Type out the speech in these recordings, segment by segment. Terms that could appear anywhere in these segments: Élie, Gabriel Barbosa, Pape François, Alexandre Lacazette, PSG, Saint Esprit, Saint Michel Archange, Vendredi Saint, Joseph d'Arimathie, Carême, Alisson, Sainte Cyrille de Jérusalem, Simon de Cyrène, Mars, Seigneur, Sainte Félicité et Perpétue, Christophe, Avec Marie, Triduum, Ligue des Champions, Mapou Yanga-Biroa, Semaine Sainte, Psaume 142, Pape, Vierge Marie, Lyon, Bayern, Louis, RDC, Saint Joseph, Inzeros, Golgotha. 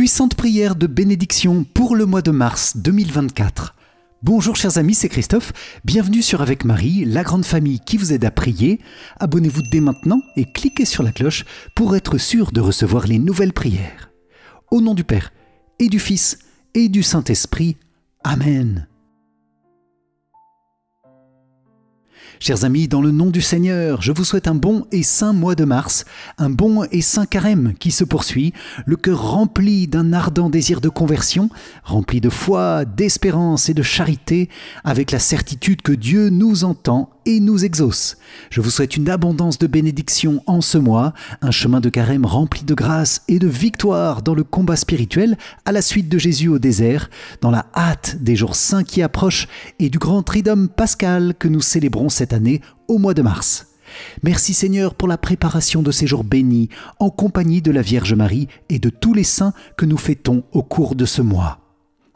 Puissante prière de bénédiction pour le mois de mars 2024. Bonjour chers amis, c'est Christophe, bienvenue sur Avec Marie, la grande famille qui vous aide à prier. Abonnez-vous dès maintenant et cliquez sur la cloche pour être sûr de recevoir les nouvelles prières. Au nom du Père, et du Fils, et du Saint-Esprit. Amen. Chers amis, dans le nom du Seigneur, je vous souhaite un bon et saint mois de mars, un bon et saint carême qui se poursuit, le cœur rempli d'un ardent désir de conversion, rempli de foi, d'espérance et de charité, avec la certitude que Dieu nous entend et nous exauce. Je vous souhaite une abondance de bénédictions en ce mois, un chemin de carême rempli de grâce et de victoire dans le combat spirituel à la suite de Jésus au désert, dans la hâte des jours saints qui approchent et du grand tridome pascal que nous célébrons cette année au mois de mars. Merci Seigneur pour la préparation de ces jours bénis en compagnie de la Vierge Marie et de tous les saints que nous fêtons au cours de ce mois.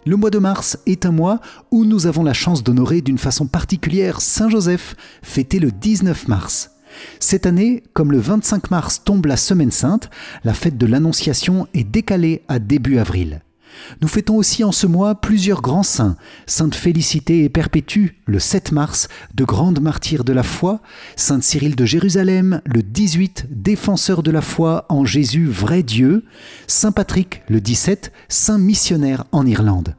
Le mois de mars est un mois où nous avons la chance d'honorer d'une façon particulière Saint Joseph, fêté le 19 mars. Cette année, comme le 25 mars tombe la Semaine Sainte, la fête de l'Annonciation est décalée à début avril. Nous fêtons aussi en ce mois plusieurs grands saints, Sainte Félicité et Perpétue, le 7 mars, de grandes martyrs de la foi, Sainte Cyrille de Jérusalem, le 18, défenseur de la foi en Jésus, vrai Dieu, Saint Patrick, le 17, saint missionnaire en Irlande.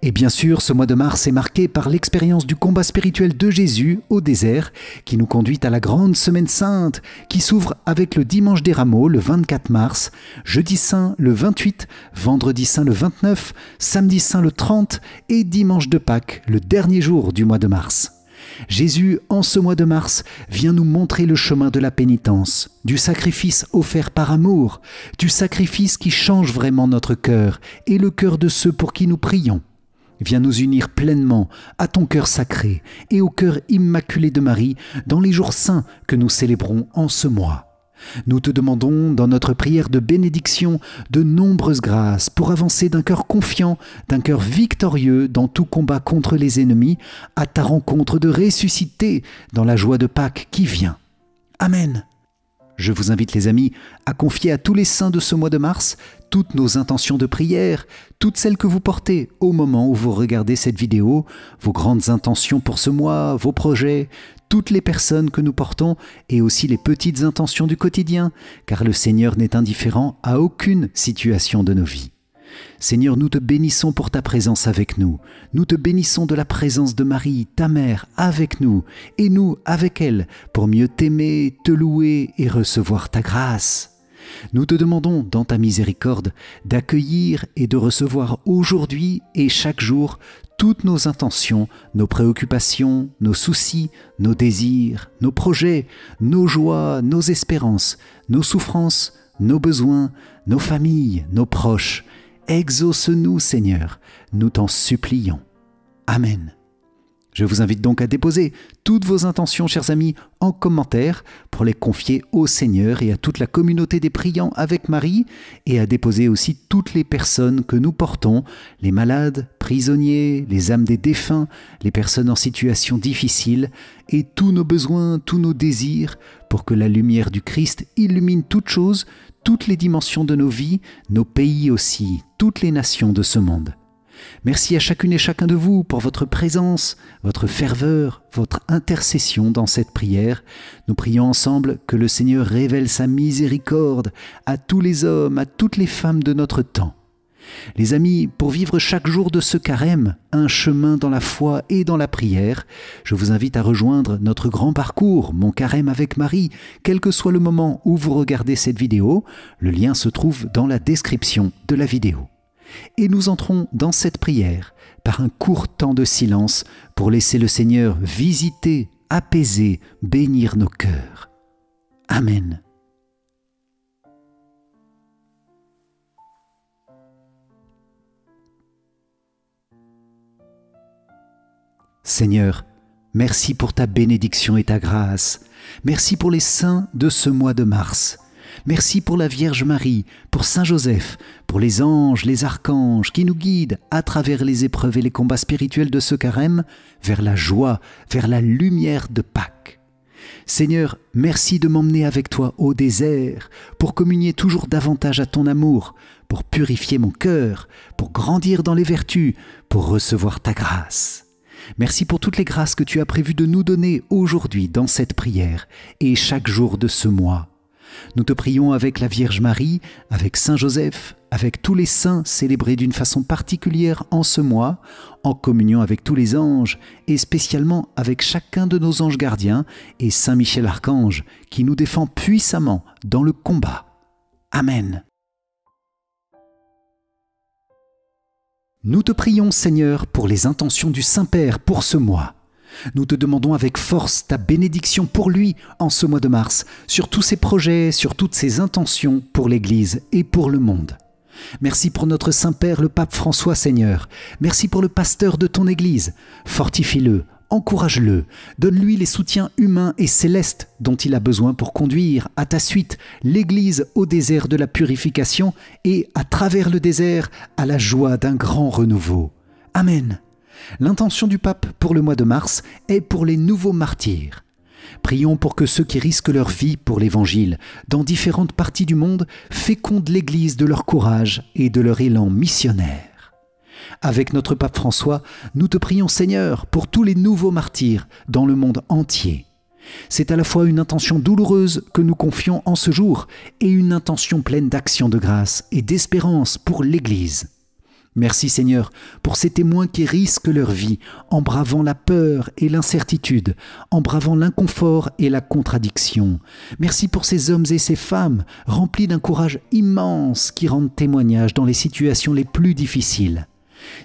Et bien sûr, ce mois de mars est marqué par l'expérience du combat spirituel de Jésus au désert, qui nous conduit à la grande Semaine Sainte, qui s'ouvre avec le Dimanche des Rameaux le 24 mars, Jeudi Saint le 28, Vendredi Saint le 29, Samedi Saint le 30 et Dimanche de Pâques, le dernier jour du mois de mars. Jésus, en ce mois de mars, vient nous montrer le chemin de la pénitence, du sacrifice offert par amour, du sacrifice qui change vraiment notre cœur et le cœur de ceux pour qui nous prions. Viens nous unir pleinement à ton cœur sacré et au cœur immaculé de Marie dans les jours saints que nous célébrons en ce mois. Nous te demandons, dans notre prière de bénédiction, de nombreuses grâces pour avancer d'un cœur confiant, d'un cœur victorieux dans tout combat contre les ennemis, à ta rencontre de ressuscité dans la joie de Pâques qui vient. Amen. Je vous invite les amis à confier à tous les saints de ce mois de mars toutes nos intentions de prière, toutes celles que vous portez au moment où vous regardez cette vidéo, vos grandes intentions pour ce mois, vos projets, toutes les personnes que nous portons et aussi les petites intentions du quotidien, car le Seigneur n'est indifférent à aucune situation de nos vies. Seigneur, nous te bénissons pour ta présence avec nous. Nous te bénissons de la présence de Marie, ta mère, avec nous, et nous avec elle, pour mieux t'aimer, te louer et recevoir ta grâce. Nous te demandons, dans ta miséricorde, d'accueillir et de recevoir aujourd'hui et chaque jour toutes nos intentions, nos préoccupations, nos soucis, nos désirs, nos projets, nos joies, nos espérances, nos souffrances, nos besoins, nos familles, nos proches. Exauce-nous, Seigneur, nous t'en supplions. Amen. Je vous invite donc à déposer toutes vos intentions, chers amis, en commentaire pour les confier au Seigneur et à toute la communauté des priants avec Marie, et à déposer aussi toutes les personnes que nous portons, les malades, prisonniers, les âmes des défunts, les personnes en situation difficile, et tous nos besoins, tous nos désirs, pour que la lumière du Christ illumine toutes choses, toutes les dimensions de nos vies, nos pays aussi, toutes les nations de ce monde. Merci à chacune et chacun de vous pour votre présence, votre ferveur, votre intercession dans cette prière. Nous prions ensemble que le Seigneur révèle sa miséricorde à tous les hommes, à toutes les femmes de notre temps. Les amis, pour vivre chaque jour de ce carême, un chemin dans la foi et dans la prière, je vous invite à rejoindre notre grand parcours, Mon Carême avec Marie, quel que soit le moment où vous regardez cette vidéo. Le lien se trouve dans la description de la vidéo. Et nous entrons dans cette prière par un court temps de silence pour laisser le Seigneur visiter, apaiser, bénir nos cœurs. Amen. Seigneur, merci pour ta bénédiction et ta grâce. Merci pour les saints de ce mois de mars. Merci pour la Vierge Marie, pour Saint Joseph, pour les anges, les archanges qui nous guident à travers les épreuves et les combats spirituels de ce carême vers la joie, vers la lumière de Pâques. Seigneur, merci de m'emmener avec toi au désert pour communier toujours davantage à ton amour, pour purifier mon cœur, pour grandir dans les vertus, pour recevoir ta grâce. Merci pour toutes les grâces que tu as prévues de nous donner aujourd'hui dans cette prière et chaque jour de ce mois. Nous te prions avec la Vierge Marie, avec Saint Joseph, avec tous les saints célébrés d'une façon particulière en ce mois, en communion avec tous les anges et spécialement avec chacun de nos anges gardiens et Saint Michel Archange qui nous défend puissamment dans le combat. Amen. Nous te prions Seigneur pour les intentions du Saint-Père pour ce mois. Nous te demandons avec force ta bénédiction pour lui en ce mois de mars, sur tous ses projets, sur toutes ses intentions pour l'Église et pour le monde. Merci pour notre Saint-Père le Pape François Seigneur, merci pour le pasteur de ton Église, fortifie-le, encourage-le, donne-lui les soutiens humains et célestes dont il a besoin pour conduire à ta suite l'Église au désert de la purification et à travers le désert à la joie d'un grand renouveau. Amen. L'intention du pape pour le mois de mars est pour les nouveaux martyrs. Prions pour que ceux qui risquent leur vie pour l'Évangile, dans différentes parties du monde, fécondent l'Église de leur courage et de leur élan missionnaire. Avec notre pape François, nous te prions Seigneur pour tous les nouveaux martyrs dans le monde entier. C'est à la fois une intention douloureuse que nous confions en ce jour et une intention pleine d'action de grâce et d'espérance pour l'Église. Merci Seigneur pour ces témoins qui risquent leur vie en bravant la peur et l'incertitude, en bravant l'inconfort et la contradiction. Merci pour ces hommes et ces femmes remplis d'un courage immense qui rendent témoignage dans les situations les plus difficiles.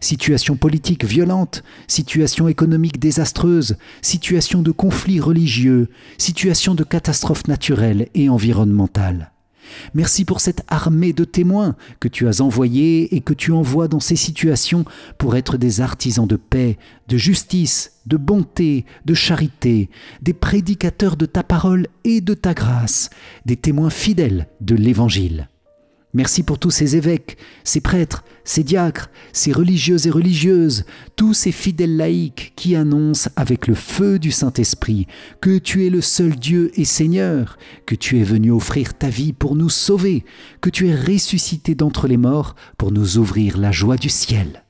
Situation politique violente, situation économique désastreuse, situation de conflits religieux, situation de catastrophes naturelles et environnementales. Merci pour cette armée de témoins que tu as envoyés et que tu envoies dans ces situations pour être des artisans de paix, de justice, de bonté, de charité, des prédicateurs de ta parole et de ta grâce, des témoins fidèles de l'Évangile. Merci pour tous ces évêques, ces prêtres, ces diacres, ces religieux et religieuses, tous ces fidèles laïcs qui annoncent avec le feu du Saint-Esprit que tu es le seul Dieu et Seigneur, que tu es venu offrir ta vie pour nous sauver, que tu es ressuscité d'entre les morts pour nous ouvrir la joie du ciel.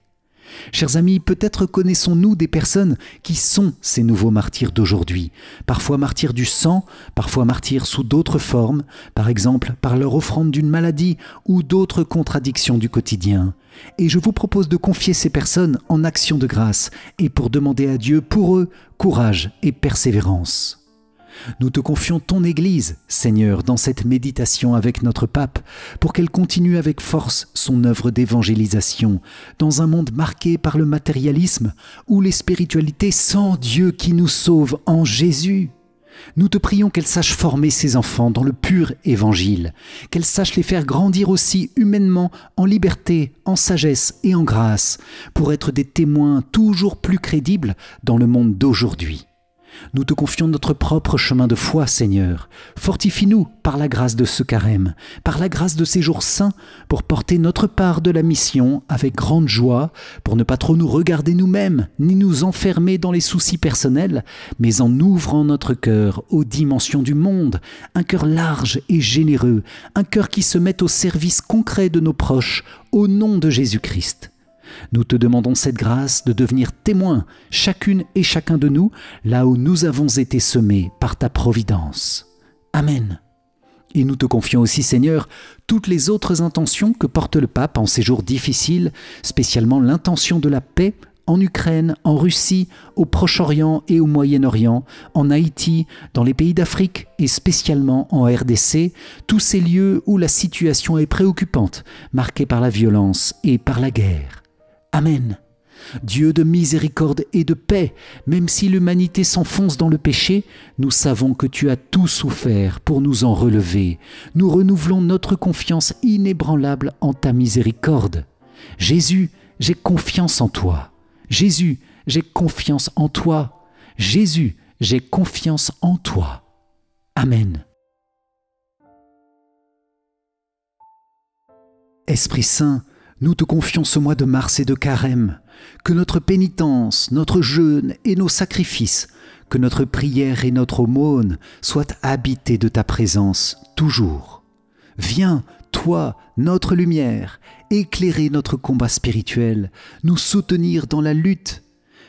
Chers amis, peut-être connaissons-nous des personnes qui sont ces nouveaux martyrs d'aujourd'hui, parfois martyrs du sang, parfois martyrs sous d'autres formes, par exemple par leur offrande d'une maladie ou d'autres contradictions du quotidien. Et je vous propose de confier ces personnes en action de grâce et pour demander à Dieu pour eux courage et persévérance. Nous te confions ton Église, Seigneur, dans cette méditation avec notre Pape, pour qu'elle continue avec force son œuvre d'évangélisation, dans un monde marqué par le matérialisme ou les spiritualités sans Dieu qui nous sauve en Jésus. Nous te prions qu'elle sache former ses enfants dans le pur Évangile, qu'elle sache les faire grandir aussi humainement, en liberté, en sagesse et en grâce, pour être des témoins toujours plus crédibles dans le monde d'aujourd'hui. Nous te confions notre propre chemin de foi, Seigneur. Fortifie-nous par la grâce de ce carême, par la grâce de ces jours saints, pour porter notre part de la mission avec grande joie, pour ne pas trop nous regarder nous-mêmes, ni nous enfermer dans les soucis personnels, mais en ouvrant notre cœur aux dimensions du monde, un cœur large et généreux, un cœur qui se met au service concret de nos proches, au nom de Jésus-Christ. Nous te demandons cette grâce de devenir témoins, chacune et chacun de nous, là où nous avons été semés par ta providence. Amen. Et nous te confions aussi, Seigneur, toutes les autres intentions que porte le Pape en ces jours difficiles, spécialement l'intention de la paix en Ukraine, en Russie, au Proche-Orient et au Moyen-Orient, en Haïti, dans les pays d'Afrique et spécialement en RDC, tous ces lieux où la situation est préoccupante, marquée par la violence et par la guerre. Amen. Dieu de miséricorde et de paix, même si l'humanité s'enfonce dans le péché, nous savons que tu as tout souffert pour nous en relever. Nous renouvelons notre confiance inébranlable en ta miséricorde. Jésus, j'ai confiance en toi. Jésus, j'ai confiance en toi. Jésus, j'ai confiance en toi. Amen. Esprit Saint, nous te confions ce mois de mars et de carême, que notre pénitence, notre jeûne et nos sacrifices, que notre prière et notre aumône soient habitées de ta présence toujours. Viens, toi, notre lumière, éclairer notre combat spirituel, nous soutenir dans la lutte.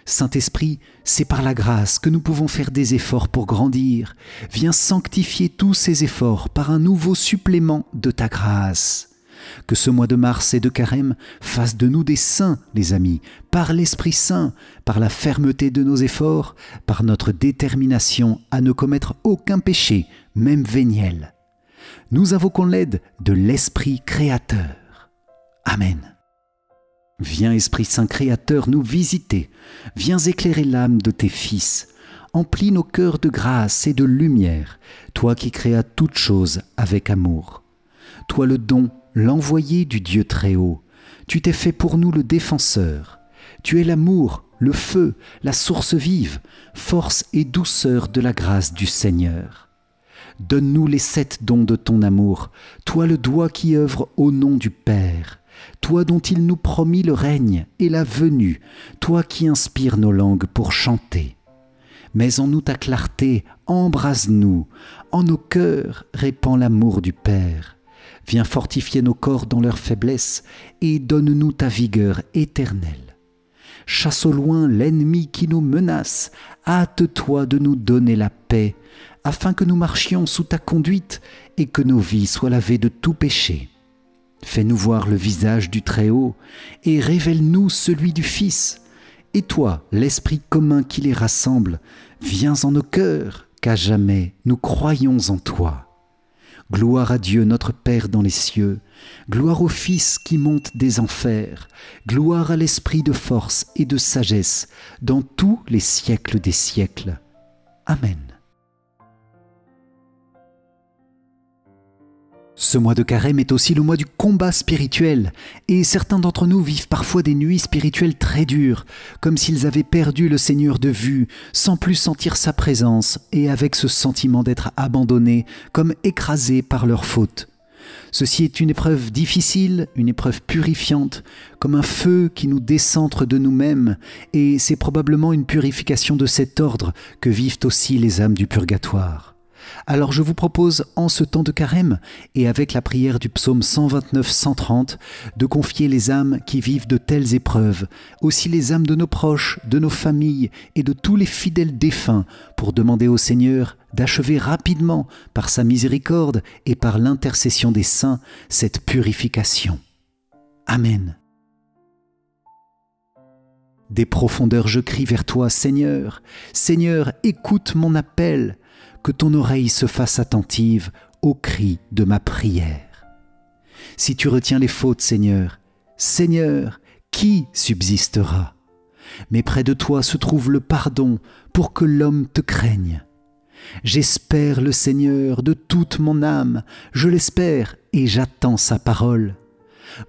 Saint-Esprit, c'est par la grâce que nous pouvons faire des efforts pour grandir. Viens sanctifier tous ces efforts par un nouveau supplément de ta grâce. Que ce mois de mars et de carême fasse de nous des saints, les amis, par l'Esprit Saint, par la fermeté de nos efforts, par notre détermination à ne commettre aucun péché, même véniel. Nous invoquons l'aide de l'Esprit Créateur. Amen. Viens, Esprit Saint Créateur, nous visiter. Viens éclairer l'âme de tes fils. Emplis nos cœurs de grâce et de lumière, toi qui créas toutes choses avec amour. Toi le don, l'envoyé du Dieu Très-Haut, tu t'es fait pour nous le défenseur. Tu es l'amour, le feu, la source vive, force et douceur de la grâce du Seigneur. Donne-nous les 7 dons de ton amour, toi le doigt qui œuvre au nom du Père, toi dont il nous promit le règne et la venue, toi qui inspires nos langues pour chanter. Mais en nous ta clarté, embrase-nous, en nos cœurs répands l'amour du Père. Viens fortifier nos corps dans leur faiblesse et donne-nous ta vigueur éternelle. Chasse au loin l'ennemi qui nous menace, hâte-toi de nous donner la paix, afin que nous marchions sous ta conduite et que nos vies soient lavées de tout péché. Fais-nous voir le visage du Très-Haut et révèle-nous celui du Fils. Et toi, l'Esprit commun qui les rassemble, viens en nos cœurs, qu'à jamais nous croyons en toi. Gloire à Dieu notre Père dans les cieux, gloire au Fils qui monte des enfers, gloire à l'Esprit de force et de sagesse dans tous les siècles des siècles. Amen. Ce mois de carême est aussi le mois du combat spirituel, et certains d'entre nous vivent parfois des nuits spirituelles très dures, comme s'ils avaient perdu le Seigneur de vue, sans plus sentir sa présence, et avec ce sentiment d'être abandonnés, comme écrasés par leurs fautes. Ceci est une épreuve difficile, une épreuve purifiante, comme un feu qui nous décentre de nous-mêmes, et c'est probablement une purification de cet ordre que vivent aussi les âmes du purgatoire. Alors je vous propose, en ce temps de carême, et avec la prière du psaume 129-130, de confier les âmes qui vivent de telles épreuves, aussi les âmes de nos proches, de nos familles et de tous les fidèles défunts, pour demander au Seigneur d'achever rapidement, par sa miséricorde et par l'intercession des saints, cette purification. Amen. Des profondeurs je crie vers toi, Seigneur. Seigneur, écoute mon appel. Que ton oreille se fasse attentive au cri de ma prière. Si tu retiens les fautes, Seigneur, Seigneur, qui subsistera? Mais près de toi se trouve le pardon pour que l'homme te craigne. J'espère le Seigneur de toute mon âme, je l'espère et j'attends sa parole.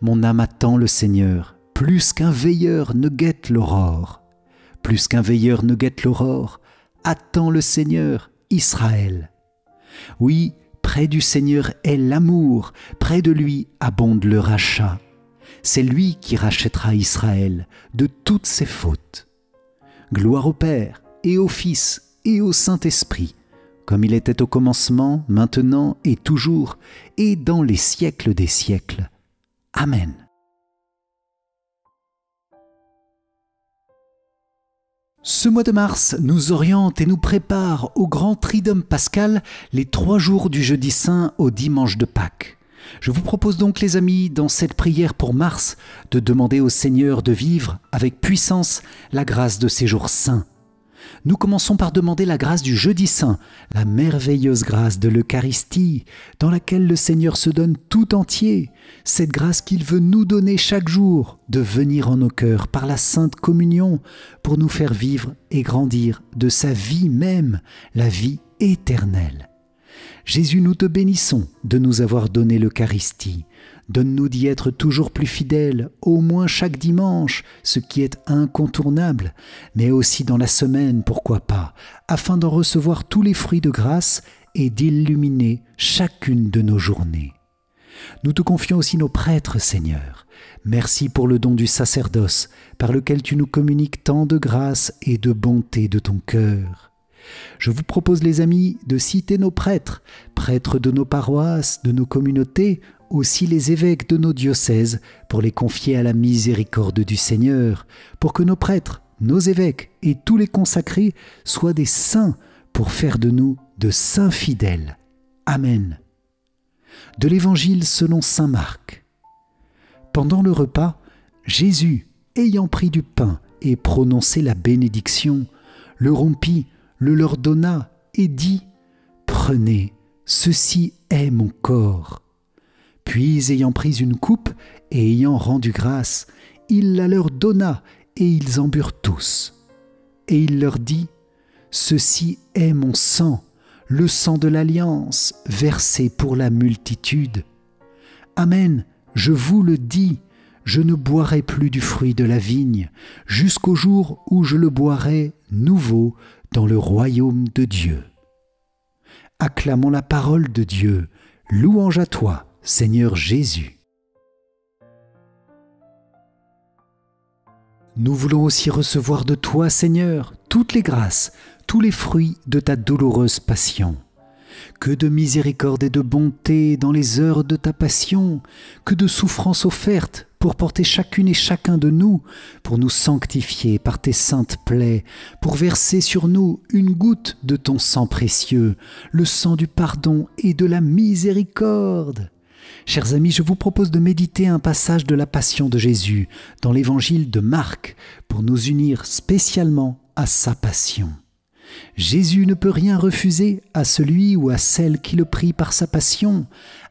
Mon âme attend le Seigneur, plus qu'un veilleur ne guette l'aurore. Plus qu'un veilleur ne guette l'aurore, attends le Seigneur, Israël. Oui, près du Seigneur est l'amour, près de lui abonde le rachat. C'est lui qui rachètera Israël de toutes ses fautes. Gloire au Père et au Fils et au Saint-Esprit, comme il était au commencement, maintenant et toujours, et dans les siècles des siècles. Amen. Ce mois de mars nous oriente et nous prépare au grand Triduum pascal, les 3 jours du Jeudi Saint au dimanche de Pâques. Je vous propose donc, les amis, dans cette prière pour mars, de demander au Seigneur de vivre avec puissance la grâce de ces jours saints. Nous commençons par demander la grâce du Jeudi Saint, la merveilleuse grâce de l'Eucharistie, dans laquelle le Seigneur se donne tout entier, cette grâce qu'il veut nous donner chaque jour, de venir en nos cœurs par la Sainte Communion pour nous faire vivre et grandir de sa vie même, la vie éternelle. Jésus, nous te bénissons de nous avoir donné l'Eucharistie. Donne-nous d'y être toujours plus fidèles, au moins chaque dimanche, ce qui est incontournable, mais aussi dans la semaine, pourquoi pas, afin d'en recevoir tous les fruits de grâce et d'illuminer chacune de nos journées. Nous te confions aussi nos prêtres, Seigneur. Merci pour le don du sacerdoce, par lequel tu nous communiques tant de grâce et de bonté de ton cœur. Je vous propose, les amis, de citer nos prêtres, prêtres de nos paroisses, de nos communautés, aussi les évêques de nos diocèses, pour les confier à la miséricorde du Seigneur, pour que nos prêtres, nos évêques et tous les consacrés soient des saints, pour faire de nous de saints fidèles. Amen. De l'Évangile selon saint Marc. Pendant le repas, Jésus, ayant pris du pain et prononcé la bénédiction, le rompit, le leur donna et dit « Prenez, ceci est mon corps ». Puis, ayant pris une coupe et ayant rendu grâce, il la leur donna et ils en burent tous. Et il leur dit « Ceci est mon sang, le sang de l'Alliance, versé pour la multitude. Amen, je vous le dis, je ne boirai plus du fruit de la vigne, jusqu'au jour où je le boirai nouveau dans le royaume de Dieu. » Acclamons la parole de Dieu, louange à toi, Seigneur Jésus. Nous voulons aussi recevoir de toi, Seigneur, toutes les grâces, tous les fruits de ta douloureuse passion. Que de miséricorde et de bonté dans les heures de ta passion, que de souffrances offertes pour porter chacune et chacun de nous, pour nous sanctifier par tes saintes plaies, pour verser sur nous une goutte de ton sang précieux, le sang du pardon et de la miséricorde. Chers amis, je vous propose de méditer un passage de la Passion de Jésus dans l'Évangile de Marc pour nous unir spécialement à sa passion. Jésus ne peut rien refuser à celui ou à celle qui le prie par sa passion.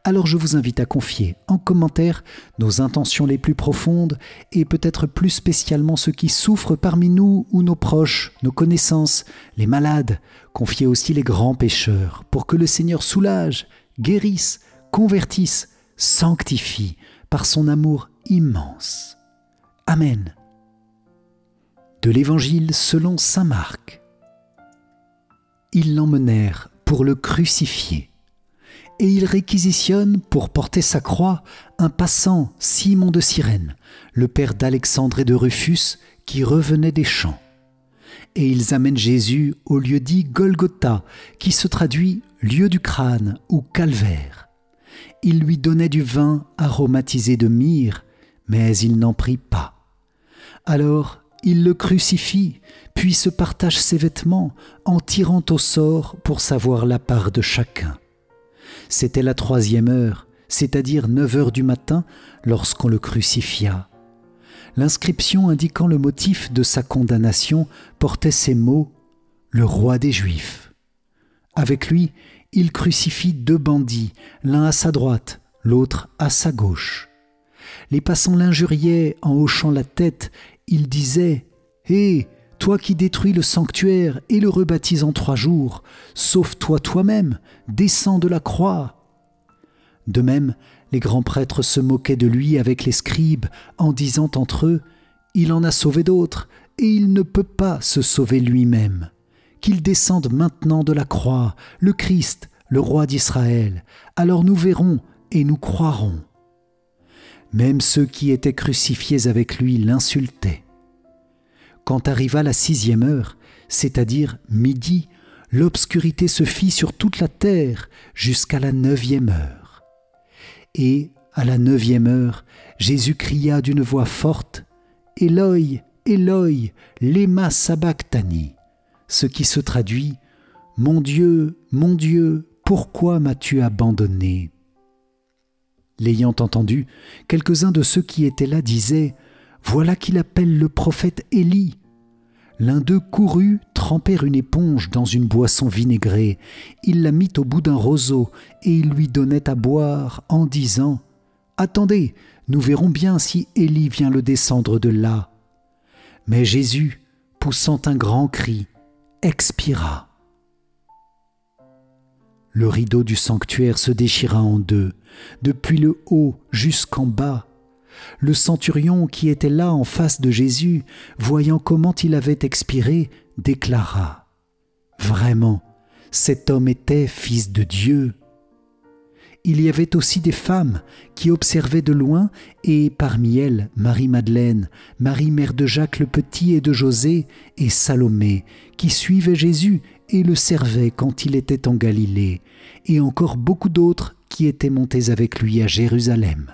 Alors je vous invite à confier en commentaire nos intentions les plus profondes et peut-être plus spécialement ceux qui souffrent parmi nous ou nos proches, nos connaissances, les malades. Confiez aussi les grands pécheurs pour que le Seigneur soulage, guérisse, convertisse, sanctifie par son amour immense. Amen. De l'Évangile selon saint Marc. Ils l'emmenèrent pour le crucifier, et ils réquisitionnent pour porter sa croix un passant, Simon de Cyrène, le père d'Alexandre et de Rufus, qui revenait des champs. Et ils amènent Jésus au lieu dit Golgotha, qui se traduit « lieu du crâne » ou « calvaire ». Ils lui donnaient du vin aromatisé de myrrhe, mais il n'en prit pas. Alors, ils le crucifient, puis se partagent ses vêtements en tirant au sort pour savoir la part de chacun. C'était la 3e heure, c'est-à-dire 9 heures du matin, lorsqu'on le crucifia. L'inscription indiquant le motif de sa condamnation portait ces mots « Le roi des Juifs ». Avec lui, il crucifie 2 bandits, l'un à sa droite, l'autre à sa gauche. Les passants l'injuriaient en hochant la tête. Il disait « Hé, toi qui détruis le sanctuaire et le rebâtis en 3 jours, sauve-toi toi-même, descends de la croix !» De même, les grands prêtres se moquaient de lui avec les scribes en disant entre eux « Il en a sauvé d'autres et il ne peut pas se sauver lui-même. Qu'il descende maintenant de la croix, le Christ, le roi d'Israël, alors nous verrons et nous croirons. » Même ceux qui étaient crucifiés avec lui l'insultaient. Quand arriva la 6e heure, c'est-à-dire midi, l'obscurité se fit sur toute la terre jusqu'à la 9e heure. Et, à la 9e heure, Jésus cria d'une voix forte « Eloi, Eloi, lema sabachthani », ce qui se traduit « mon Dieu, pourquoi m'as-tu abandonné ?» L'ayant entendu, quelques-uns de ceux qui étaient là disaient « Voilà qu'il appelle le prophète Élie !» L'un d'eux courut tremper une éponge dans une boisson vinaigrée. Il la mit au bout d'un roseau et il lui donnait à boire en disant « Attendez, nous verrons bien si Élie vient le descendre de là. » Mais Jésus, poussant un grand cri, expira. Le rideau du sanctuaire se déchira en 2, depuis le haut jusqu'en bas. Le centurion qui était là en face de Jésus, voyant comment il avait expiré, déclara « Vraiment, cet homme était fils de Dieu ». Il y avait aussi des femmes qui observaient de loin, et parmi elles Marie-Madeleine, Marie mère de Jacques le Petit et de José, et Salomé, qui suivaient Jésus et le servaient quand il était en Galilée, et encore beaucoup d'autres qui étaient montées avec lui à Jérusalem.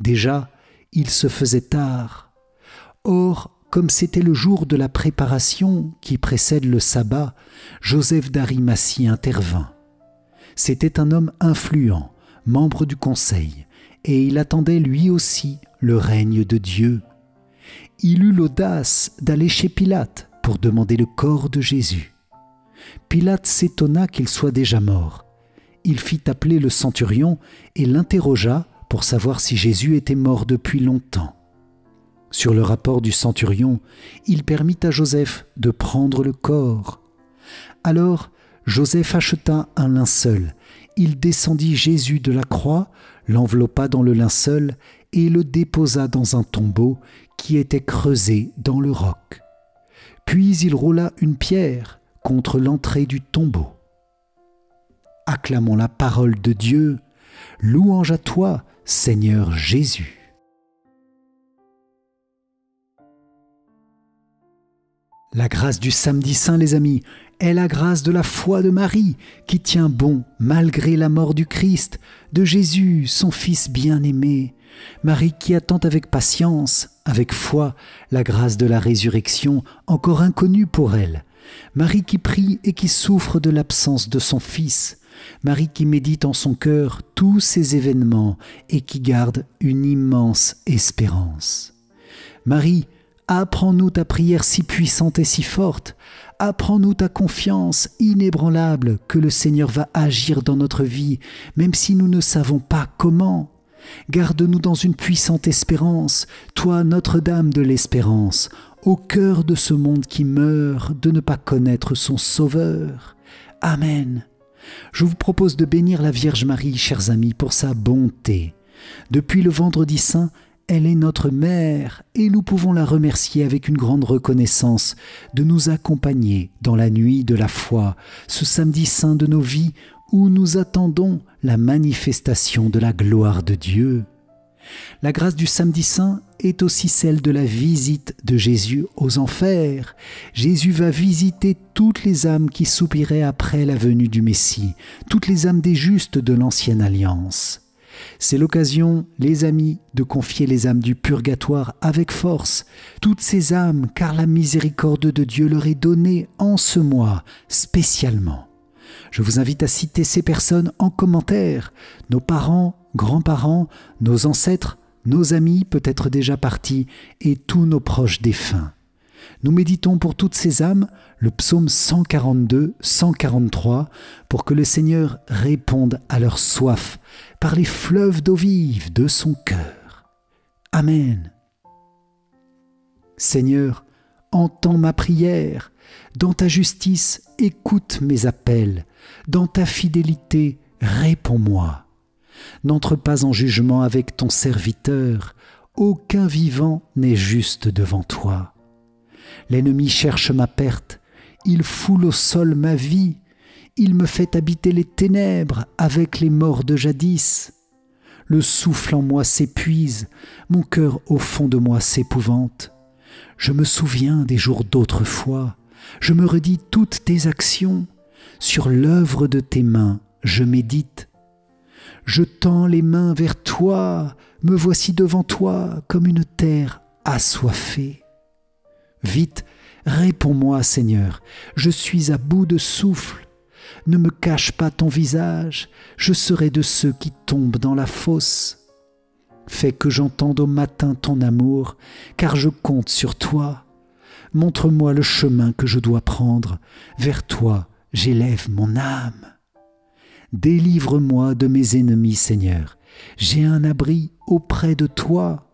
Déjà, il se faisait tard. Or, comme c'était le jour de la préparation qui précède le sabbat, Joseph d'Arimathie intervint. C'était un homme influent, membre du conseil, et il attendait lui aussi le règne de Dieu. Il eut l'audace d'aller chez Pilate pour demander le corps de Jésus. Pilate s'étonna qu'il soit déjà mort. Il fit appeler le centurion et l'interrogea pour savoir si Jésus était mort depuis longtemps. Sur le rapport du centurion, il permit à Joseph de prendre le corps. Alors, Joseph acheta un linceul. Il descendit Jésus de la croix, l'enveloppa dans le linceul et le déposa dans un tombeau qui était creusé dans le roc. Puis il roula une pierre contre l'entrée du tombeau. Acclamons la parole de Dieu. Louange à toi, Seigneur Jésus. La grâce du Samedi Saint, les amis, est la grâce de la foi de Marie, qui tient bon malgré la mort du Christ, de Jésus, son Fils bien-aimé. Marie qui attend avec patience, avec foi, la grâce de la résurrection, encore inconnue pour elle. Marie qui prie et qui souffre de l'absence de son Fils. Marie qui médite en son cœur tous ces événements et qui garde une immense espérance. Marie, apprends-nous ta prière si puissante et si forte. Apprends-nous ta confiance inébranlable que le Seigneur va agir dans notre vie, même si nous ne savons pas comment. Garde-nous dans une puissante espérance, toi Notre-Dame de l'espérance, au cœur de ce monde qui meurt de ne pas connaître son Sauveur. Amen. Je vous propose de bénir la Vierge Marie, chers amis, pour sa bonté. Depuis le Vendredi Saint, elle est notre mère et nous pouvons la remercier avec une grande reconnaissance de nous accompagner dans la nuit de la foi, ce Samedi Saint de nos vies où nous attendons la manifestation de la gloire de Dieu. La grâce du Samedi Saint est aussi celle de la visite de Jésus aux enfers. Jésus va visiter toutes les âmes qui soupiraient après la venue du Messie, toutes les âmes des justes de l'Ancienne Alliance. C'est l'occasion, les amis, de confier les âmes du purgatoire avec force, toutes ces âmes, car la miséricorde de Dieu leur est donnée en ce mois spécialement. Je vous invite à citer ces personnes en commentaire, nos parents, grands-parents, nos ancêtres, nos amis peut-être déjà partis et tous nos proches défunts. Nous méditons pour toutes ces âmes le psaume 142, 143 pour que le Seigneur réponde à leur soif par les fleuves d'eau vive de son cœur. Amen. Seigneur, entends ma prière. Dans ta justice, écoute mes appels. Dans ta fidélité, réponds-moi. N'entre pas en jugement avec ton serviteur. Aucun vivant n'est juste devant toi. L'ennemi cherche ma perte, il foule au sol ma vie, il me fait habiter les ténèbres avec les morts de jadis. Le souffle en moi s'épuise, mon cœur au fond de moi s'épouvante. Je me souviens des jours d'autrefois, je me redis toutes tes actions, sur l'œuvre de tes mains je médite. Je tends les mains vers toi, me voici devant toi comme une terre assoiffée. Vite, réponds-moi, Seigneur, je suis à bout de souffle. Ne me cache pas ton visage, je serai de ceux qui tombent dans la fosse. Fais que j'entende au matin ton amour, car je compte sur toi. Montre-moi le chemin que je dois prendre, vers toi j'élève mon âme. Délivre-moi de mes ennemis, Seigneur, j'ai un abri auprès de toi.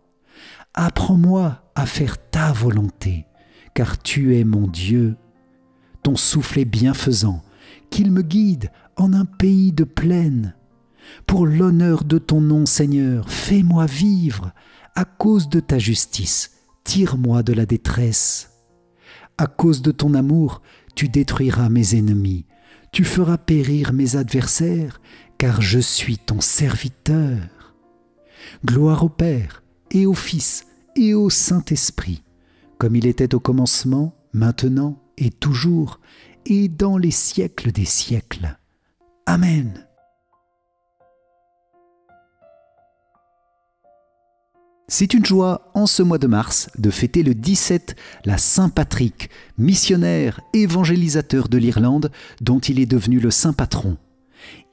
Apprends-moi à faire ta volonté. Car tu es mon Dieu, ton souffle est bienfaisant, qu'il me guide en un pays de plaine. Pour l'honneur de ton nom, Seigneur, fais-moi vivre, à cause de ta justice, tire-moi de la détresse. À cause de ton amour, tu détruiras mes ennemis, tu feras périr mes adversaires, car je suis ton serviteur. Gloire au Père, et au Fils, et au Saint-Esprit, comme il était au commencement, maintenant et toujours, et dans les siècles des siècles. Amen. C'est une joie, en ce mois de mars, de fêter le 17, la Saint Patrick, missionnaire, évangélisateur de l'Irlande, dont il est devenu le Saint Patron.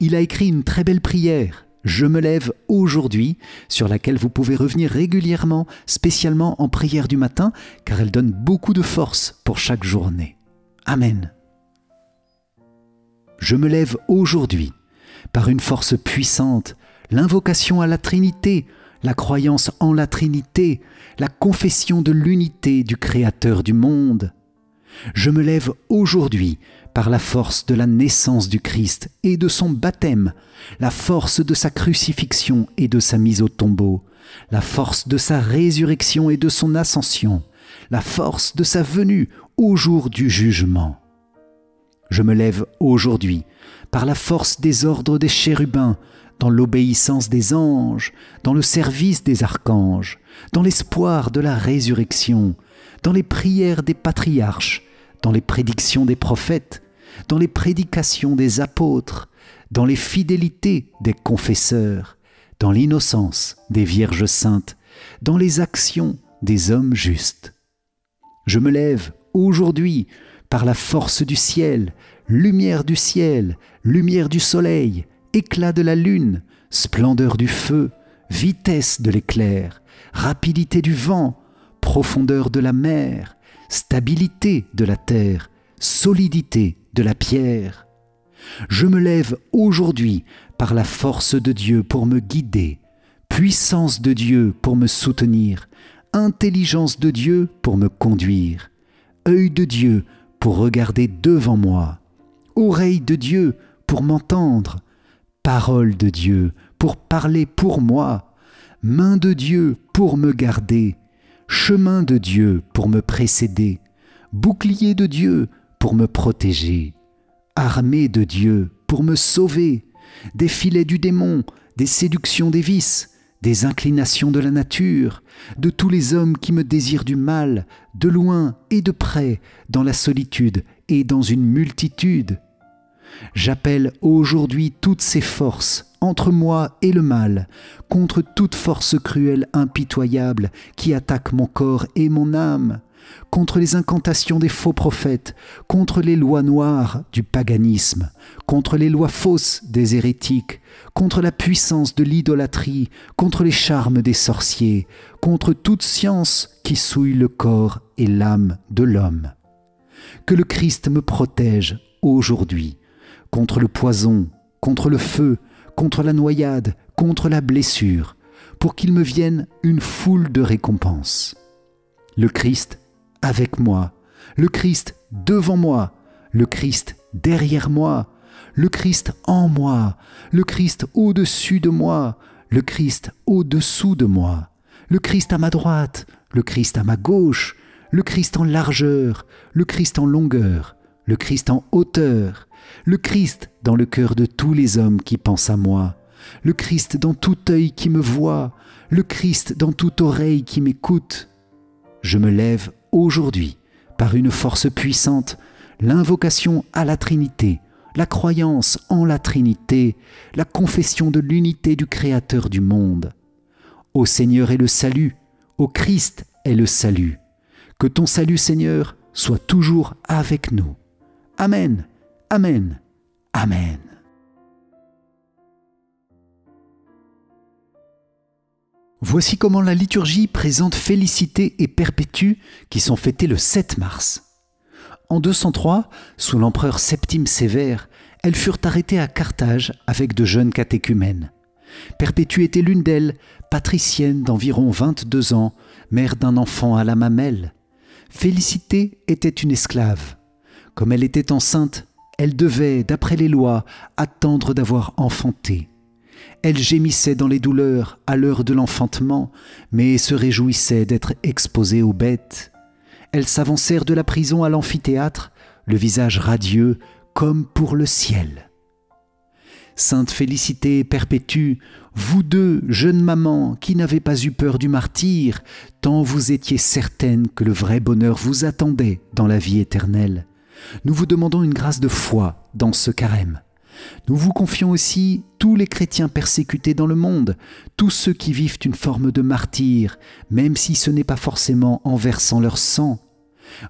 Il a écrit une très belle prière, « Je me lève aujourd'hui », sur laquelle vous pouvez revenir régulièrement, spécialement en prière du matin, car elle donne beaucoup de force pour chaque journée. Amen. Je me lève aujourd'hui, par une force puissante, l'invocation à la Trinité, la croyance en la Trinité, la confession de l'unité du Créateur du monde. Je me lève aujourd'hui par la force de la naissance du Christ et de son baptême, la force de sa crucifixion et de sa mise au tombeau, la force de sa résurrection et de son ascension, la force de sa venue au jour du jugement. Je me lève aujourd'hui par la force des ordres des chérubins, dans l'obéissance des anges, dans le service des archanges, dans l'espoir de la résurrection, dans les prières des patriarches, dans les prédictions des prophètes, dans les prédications des apôtres, dans les fidélités des confesseurs, dans l'innocence des vierges saintes, dans les actions des hommes justes. Je me lève aujourd'hui par la force du ciel, lumière du soleil, éclat de la lune, splendeur du feu, vitesse de l'éclair, rapidité du vent, profondeur de la mer, stabilité de la terre, solidité de la pierre. Je me lève aujourd'hui par la force de Dieu pour me guider, puissance de Dieu pour me soutenir, intelligence de Dieu pour me conduire, œil de Dieu pour regarder devant moi, oreille de Dieu pour m'entendre, parole de Dieu pour parler pour moi, main de Dieu pour me garder, chemin de Dieu pour me précéder, bouclier de Dieu pour me protéger, armée de Dieu pour me sauver, des filets du démon, des séductions des vices, des inclinations de la nature, de tous les hommes qui me désirent du mal, de loin et de près, dans la solitude et dans une multitude. J'appelle aujourd'hui toutes ces forces, entre moi et le mal, contre toute force cruelle impitoyable qui attaque mon corps et mon âme, contre les incantations des faux prophètes, contre les lois noires du paganisme, contre les lois fausses des hérétiques, contre la puissance de l'idolâtrie, contre les charmes des sorciers, contre toute science qui souille le corps et l'âme de l'homme. Que le Christ me protège aujourd'hui, contre le poison, contre le feu, contre la noyade, contre la blessure, pour qu'il me vienne une foule de récompenses. Le Christ avec moi, le Christ devant moi, le Christ derrière moi, le Christ en moi, le Christ au-dessus de moi, le Christ au-dessous de moi, le Christ à ma droite, le Christ à ma gauche, le Christ en largeur, le Christ en longueur, le Christ en hauteur, le Christ dans le cœur de tous les hommes qui pensent à moi, le Christ dans tout œil qui me voit, le Christ dans toute oreille qui m'écoute. Je me lève aujourd'hui par une force puissante, l'invocation à la Trinité, la croyance en la Trinité, la confession de l'unité du Créateur du monde. Ô Seigneur est le salut, ô Christ est le salut. Que ton salut, Seigneur, soit toujours avec nous. Amen. Amen. Amen. Voici comment la liturgie présente Félicité et Perpétue qui sont fêtées le 7 mars. En 203, sous l'empereur Septime Sévère, elles furent arrêtées à Carthage avec de jeunes catéchumènes. Perpétue était l'une d'elles, patricienne d'environ 22 ans, mère d'un enfant à la mamelle. Félicité était une esclave. Comme elle était enceinte, elle devait, d'après les lois, attendre d'avoir enfanté. Elle gémissait dans les douleurs à l'heure de l'enfantement, mais se réjouissait d'être exposée aux bêtes. Elles s'avancèrent de la prison à l'amphithéâtre, le visage radieux comme pour le ciel. Sainte Félicité et Perpétue, vous deux, jeunes mamans, qui n'avez pas eu peur du martyre, tant vous étiez certaines que le vrai bonheur vous attendait dans la vie éternelle, nous vous demandons une grâce de foi dans ce carême. Nous vous confions aussi tous les chrétiens persécutés dans le monde, tous ceux qui vivent une forme de martyr, même si ce n'est pas forcément en versant leur sang.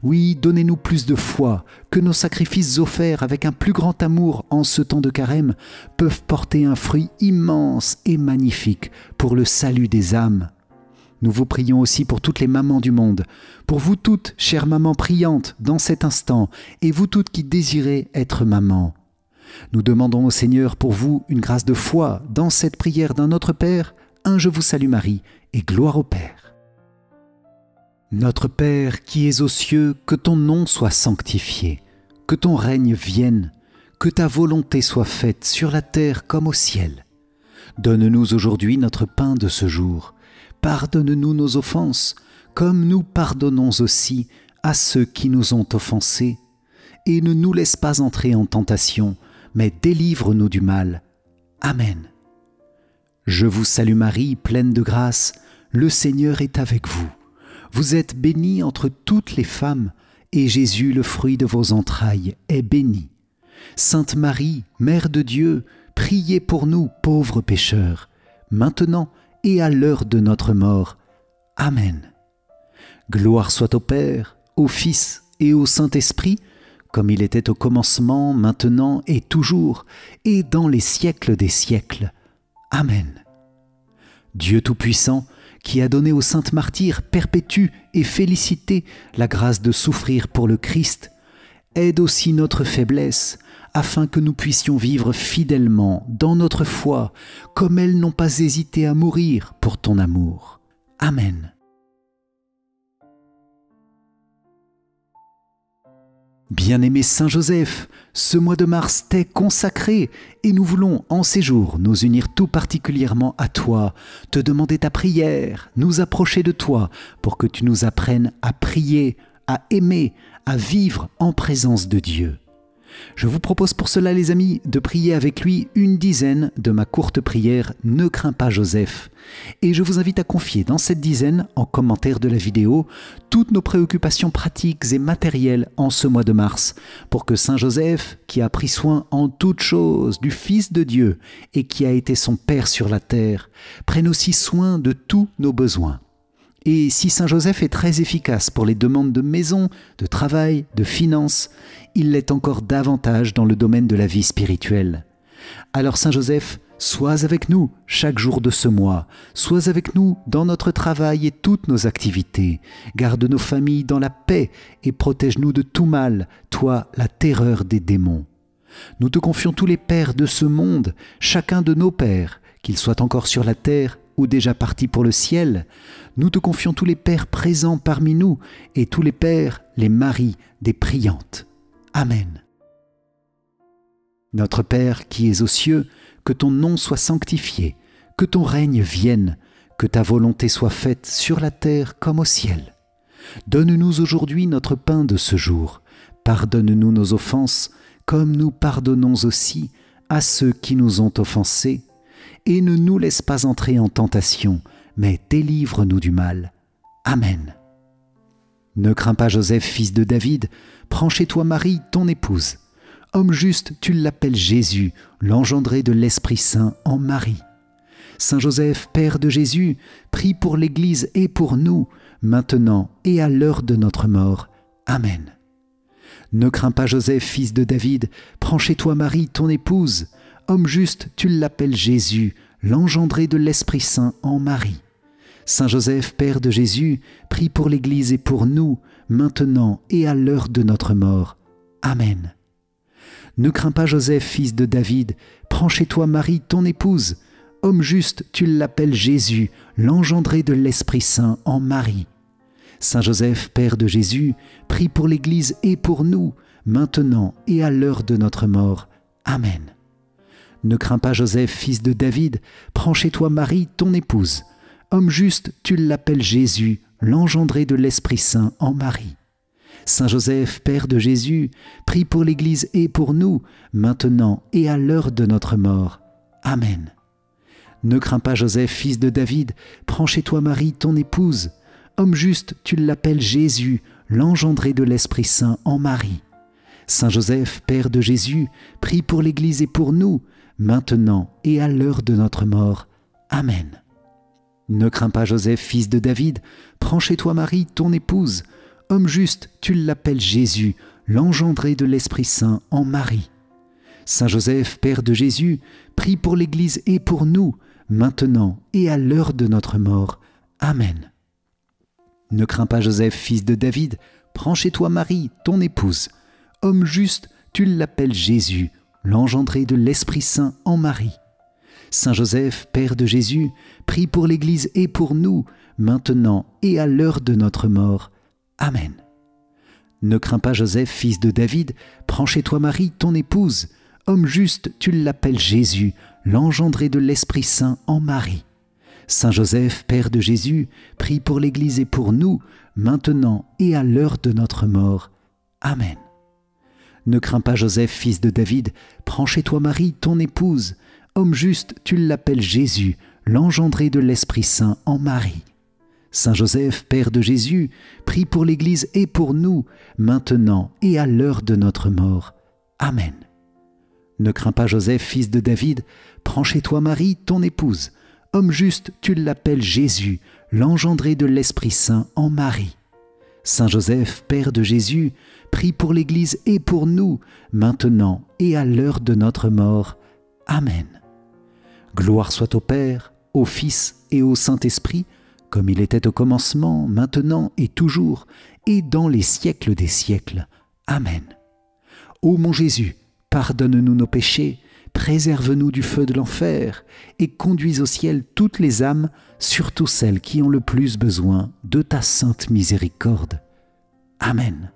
Oui, donnez-nous plus de foi, que nos sacrifices offerts avec un plus grand amour en ce temps de carême peuvent porter un fruit immense et magnifique pour le salut des âmes. Nous vous prions aussi pour toutes les mamans du monde, pour vous toutes, chères mamans priantes, dans cet instant, et vous toutes qui désirez être maman. Nous demandons au Seigneur pour vous une grâce de foi dans cette prière d'un Notre Père, un Je vous salue Marie et gloire au Père. Notre Père qui es aux cieux, que ton nom soit sanctifié, que ton règne vienne, que ta volonté soit faite sur la terre comme au ciel. Donne-nous aujourd'hui notre pain de ce jour. Pardonne-nous nos offenses, comme nous pardonnons aussi à ceux qui nous ont offensés. Et ne nous laisse pas entrer en tentation, mais délivre-nous du mal. Amen. Je vous salue Marie, pleine de grâce, le Seigneur est avec vous. Vous êtes bénie entre toutes les femmes, et Jésus, le fruit de vos entrailles, est béni. Sainte Marie, Mère de Dieu, priez pour nous pauvres pécheurs, maintenant et à l'heure de notre mort. Amen. Gloire soit au Père, au Fils et au Saint-Esprit, comme il était au commencement, maintenant et toujours, et dans les siècles des siècles. Amen. Dieu Tout-Puissant, qui a donné aux saintes martyrs Perpétue et Félicité la grâce de souffrir pour le Christ, aide aussi notre faiblesse, afin que nous puissions vivre fidèlement dans notre foi, comme elles n'ont pas hésité à mourir pour ton amour. Amen. Bien-aimé Saint Joseph, ce mois de mars t'est consacré et nous voulons en ces jours nous unir tout particulièrement à toi, te demander ta prière, nous approcher de toi pour que tu nous apprennes à prier, à aimer, à vivre en présence de Dieu. Je vous propose pour cela les amis de prier avec lui une dizaine de ma courte prière « Ne crains pas Joseph » et je vous invite à confier dans cette dizaine, en commentaire de la vidéo, toutes nos préoccupations pratiques et matérielles en ce mois de mars pour que Saint Joseph, qui a pris soin en toutes choses du Fils de Dieu et qui a été son Père sur la terre, prenne aussi soin de tous nos besoins. Et si Saint Joseph est très efficace pour les demandes de maison, de travail, de finances, il l'est encore davantage dans le domaine de la vie spirituelle. Alors Saint Joseph, sois avec nous chaque jour de ce mois, sois avec nous dans notre travail et toutes nos activités, garde nos familles dans la paix et protège-nous de tout mal, toi la terreur des démons. Nous te confions tous les pères de ce monde, chacun de nos pères, qu'ils soient encore sur la terre ou déjà partis pour le ciel, nous te confions tous les pères présents parmi nous et tous les pères, les maris des priantes. Amen. Notre Père qui es aux cieux, que ton nom soit sanctifié, que ton règne vienne, que ta volonté soit faite sur la terre comme au ciel. Donne-nous aujourd'hui notre pain de ce jour. Pardonne-nous nos offenses, comme nous pardonnons aussi à ceux qui nous ont offensés. Et ne nous laisse pas entrer en tentation, mais délivre-nous du mal. Amen. Ne crains pas Joseph, fils de David, prends chez toi Marie, ton épouse. Homme juste, tu l'appelles Jésus, l'engendré de l'Esprit Saint en Marie. Saint Joseph, Père de Jésus, prie pour l'Église et pour nous, maintenant et à l'heure de notre mort. Amen. Ne crains pas Joseph, fils de David, prends chez toi Marie, ton épouse. Homme juste, tu l'appelles Jésus, l'engendré de l'Esprit Saint en Marie. Saint Joseph, Père de Jésus, prie pour l'Église et pour nous, maintenant et à l'heure de notre mort. Amen. Ne crains pas Joseph, fils de David, prends chez toi Marie, ton épouse. Homme juste, tu l'appelles Jésus, l'engendré de l'Esprit Saint en Marie. Saint Joseph, Père de Jésus, prie pour l'Église et pour nous, maintenant et à l'heure de notre mort. Amen. Ne crains pas Joseph, fils de David, prends chez toi Marie, ton épouse. Homme juste, tu l'appelles Jésus, l'engendré de l'Esprit Saint en Marie. Saint Joseph, Père de Jésus, prie pour l'Église et pour nous, maintenant et à l'heure de notre mort. Amen. Ne crains pas Joseph, fils de David, prends chez toi Marie, ton épouse. Homme juste, tu l'appelles Jésus, l'engendré de l'Esprit Saint en Marie. Saint Joseph, Père de Jésus, prie pour l'Église et pour nous, maintenant et à l'heure de notre mort. Amen. Ne crains pas Joseph, fils de David, prends chez toi Marie, ton épouse. Homme juste, tu l'appelles Jésus, l'engendré de l'Esprit Saint en Marie. Saint Joseph, Père de Jésus, prie pour l'Église et pour nous, maintenant et à l'heure de notre mort. Amen. Ne crains pas Joseph, fils de David, prends chez toi Marie, ton épouse. Homme juste, tu l'appelles Jésus, l'engendré de l'Esprit Saint en Marie. Saint Joseph, Père de Jésus, prie pour l'Église et pour nous, maintenant et à l'heure de notre mort. Amen. Ne crains pas Joseph, fils de David, prends chez toi Marie, ton épouse. Homme juste, tu l'appelles Jésus, l'engendré de l'Esprit Saint en Marie. Saint Joseph, Père de Jésus, prie pour l'Église et pour nous, maintenant et à l'heure de notre mort. Amen. Ne crains pas Joseph, fils de David, prends chez toi Marie, ton épouse. Homme juste, tu l'appelles Jésus, l'engendré de l'Esprit Saint en Marie. Saint Joseph, Père de Jésus, prie pour l'Église et pour nous, maintenant et à l'heure de notre mort. Amen. Ne crains pas Joseph, fils de David, prends chez toi Marie, ton épouse. Homme juste, tu l'appelles Jésus, l'engendré de l'Esprit Saint en Marie. Saint Joseph, Père de Jésus, prie pour l'Église et pour nous, maintenant et à l'heure de notre mort. Amen. Gloire soit au Père, au Fils et au Saint-Esprit, comme il était au commencement, maintenant et toujours, et dans les siècles des siècles. Amen. Ô mon Jésus, pardonne-nous nos péchés, préserve-nous du feu de l'enfer, et conduis au ciel toutes les âmes, surtout celles qui ont le plus besoin de ta sainte miséricorde. Amen.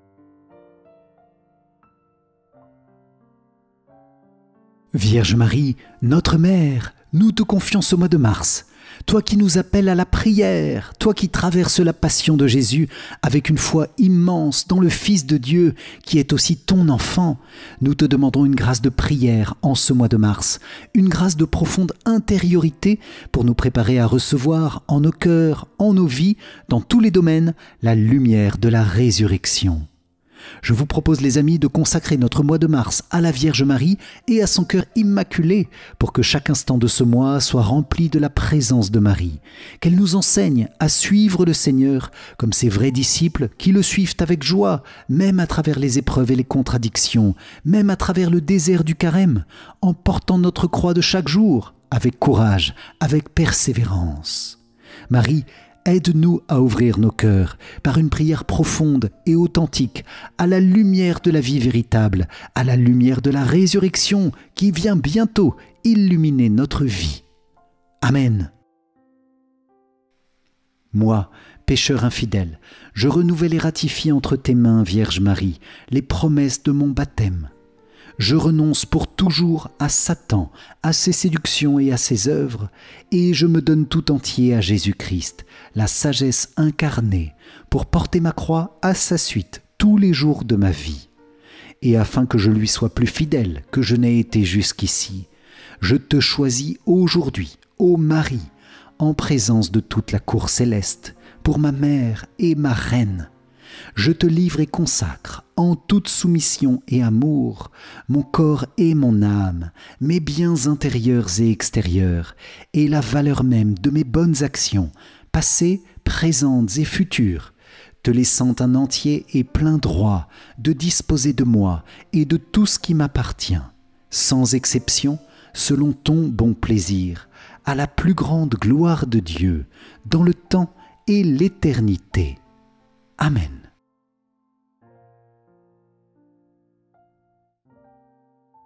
Vierge Marie, notre Mère, nous te confions ce mois de mars. Toi qui nous appelles à la prière, toi qui traverses la passion de Jésus avec une foi immense dans le Fils de Dieu qui est aussi ton enfant, nous te demandons une grâce de prière en ce mois de mars, une grâce de profonde intériorité pour nous préparer à recevoir en nos cœurs, en nos vies, dans tous les domaines, la lumière de la résurrection. Je vous propose, les amis, de consacrer notre mois de mars à la Vierge Marie et à son cœur immaculé pour que chaque instant de ce mois soit rempli de la présence de Marie, qu'elle nous enseigne à suivre le Seigneur comme ses vrais disciples qui le suivent avec joie, même à travers les épreuves et les contradictions, même à travers le désert du Carême, en portant notre croix de chaque jour, avec courage, avec persévérance. Marie, aide-nous à ouvrir nos cœurs par une prière profonde et authentique à la lumière de la vie véritable, à la lumière de la résurrection qui vient bientôt illuminer notre vie. Amen. Moi, pécheur infidèle, je renouvelle et ratifie entre tes mains, Vierge Marie, les promesses de mon baptême. Je renonce pour toujours à Satan, à ses séductions et à ses œuvres, et je me donne tout entier à Jésus-Christ, la sagesse incarnée, pour porter ma croix à sa suite tous les jours de ma vie. Et afin que je lui sois plus fidèle que je n'ai été jusqu'ici, je te choisis aujourd'hui, ô Marie, en présence de toute la cour céleste, pour ma mère et ma reine. Je te livre et consacre, en toute soumission et amour, mon corps et mon âme, mes biens intérieurs et extérieurs, et la valeur même de mes bonnes actions, passées, présentes et futures, te laissant un entier et plein droit de disposer de moi et de tout ce qui m'appartient, sans exception, selon ton bon plaisir, à la plus grande gloire de Dieu, dans le temps et l'éternité. Amen.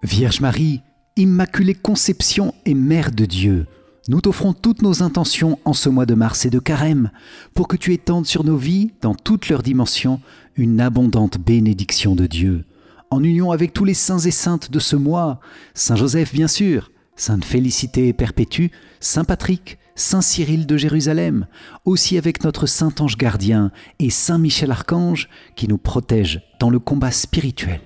Vierge Marie, Immaculée Conception et Mère de Dieu, nous t'offrons toutes nos intentions en ce mois de mars et de carême pour que tu étendes sur nos vies, dans toutes leurs dimensions, une abondante bénédiction de Dieu. En union avec tous les saints et saintes de ce mois, Saint Joseph bien sûr, Sainte Félicité et Perpétue, Saint Patrick, Saint Cyrille de Jérusalem, aussi avec notre Saint Ange Gardien et Saint Michel Archange qui nous protège dans le combat spirituel.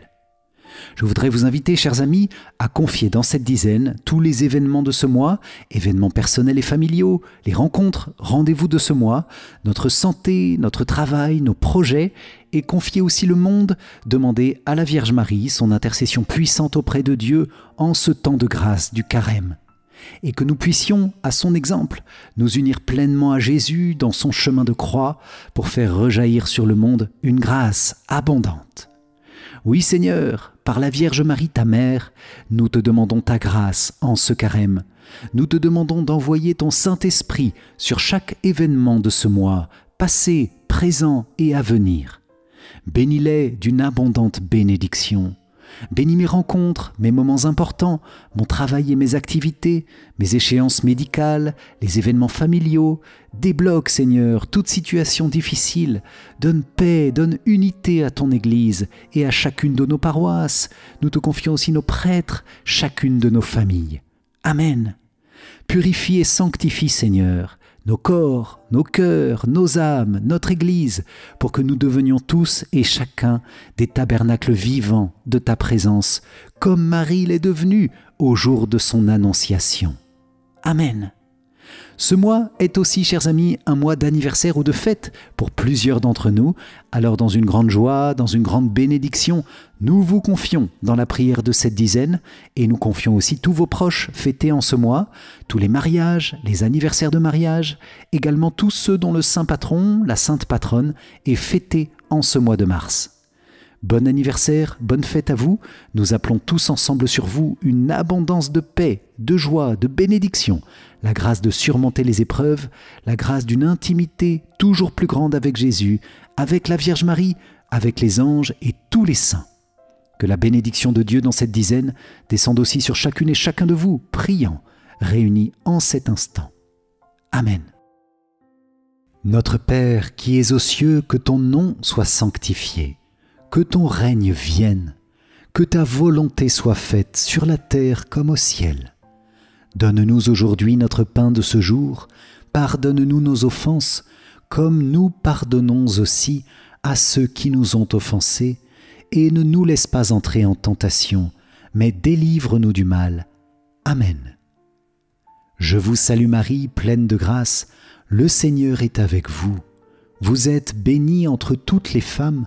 Je voudrais vous inviter, chers amis, à confier dans cette dizaine tous les événements de ce mois, événements personnels et familiaux, les rencontres, rendez-vous de ce mois, notre santé, notre travail, nos projets, et confier aussi le monde, demander à la Vierge Marie son intercession puissante auprès de Dieu en ce temps de grâce du Carême. Et que nous puissions, à son exemple, nous unir pleinement à Jésus dans son chemin de croix pour faire rejaillir sur le monde une grâce abondante. Oui Seigneur, par la Vierge Marie ta mère, nous te demandons ta grâce en ce Carême. Nous te demandons d'envoyer ton Saint-Esprit sur chaque événement de ce mois, passé, présent et à venir. Bénis-les d'une abondante bénédiction. Bénis mes rencontres, mes moments importants, mon travail et mes activités, mes échéances médicales, les événements familiaux. Débloque, Seigneur, toute situation difficile. Donne paix, donne unité à ton Église et à chacune de nos paroisses. Nous te confions aussi nos prêtres, chacune de nos familles. Amen. Purifie et sanctifie, Seigneur, nos corps, nos cœurs, nos âmes, notre Église, pour que nous devenions tous et chacun des tabernacles vivants de ta présence, comme Marie l'est devenue au jour de son annonciation. Amen. Ce mois est aussi, chers amis, un mois d'anniversaire ou de fête pour plusieurs d'entre nous. Alors dans une grande joie, dans une grande bénédiction, nous vous confions dans la prière de cette dizaine et nous confions aussi tous vos proches fêtés en ce mois, tous les mariages, les anniversaires de mariage, également tous ceux dont le saint patron, la sainte patronne, est fêté en ce mois de mars. Bon anniversaire, bonne fête à vous. Nous appelons tous ensemble sur vous une abondance de paix, de joie, de bénédiction, la grâce de surmonter les épreuves, la grâce d'une intimité toujours plus grande avec Jésus, avec la Vierge Marie, avec les anges et tous les saints. Que la bénédiction de Dieu dans cette dizaine descende aussi sur chacune et chacun de vous, priant, réunis en cet instant. Amen. Notre Père qui es aux cieux, que ton nom soit sanctifié. Que ton règne vienne, que ta volonté soit faite sur la terre comme au ciel. Donne-nous aujourd'hui notre pain de ce jour, pardonne-nous nos offenses, comme nous pardonnons aussi à ceux qui nous ont offensés, et ne nous laisse pas entrer en tentation, mais délivre-nous du mal. Amen. Je vous salue Marie, pleine de grâce, le Seigneur est avec vous. Vous êtes bénie entre toutes les femmes,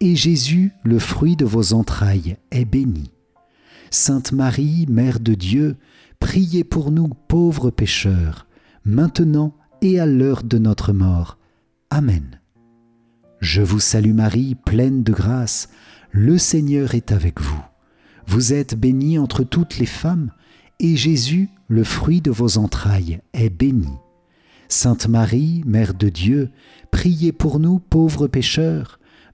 et Jésus, le fruit de vos entrailles, est béni. Sainte Marie, Mère de Dieu, priez pour nous pauvres pécheurs, maintenant et à l'heure de notre mort. Amen. Je vous salue Marie, pleine de grâce, le Seigneur est avec vous. Vous êtes bénie entre toutes les femmes, et Jésus, le fruit de vos entrailles, est béni. Sainte Marie, Mère de Dieu, priez pour nous pauvres pécheurs,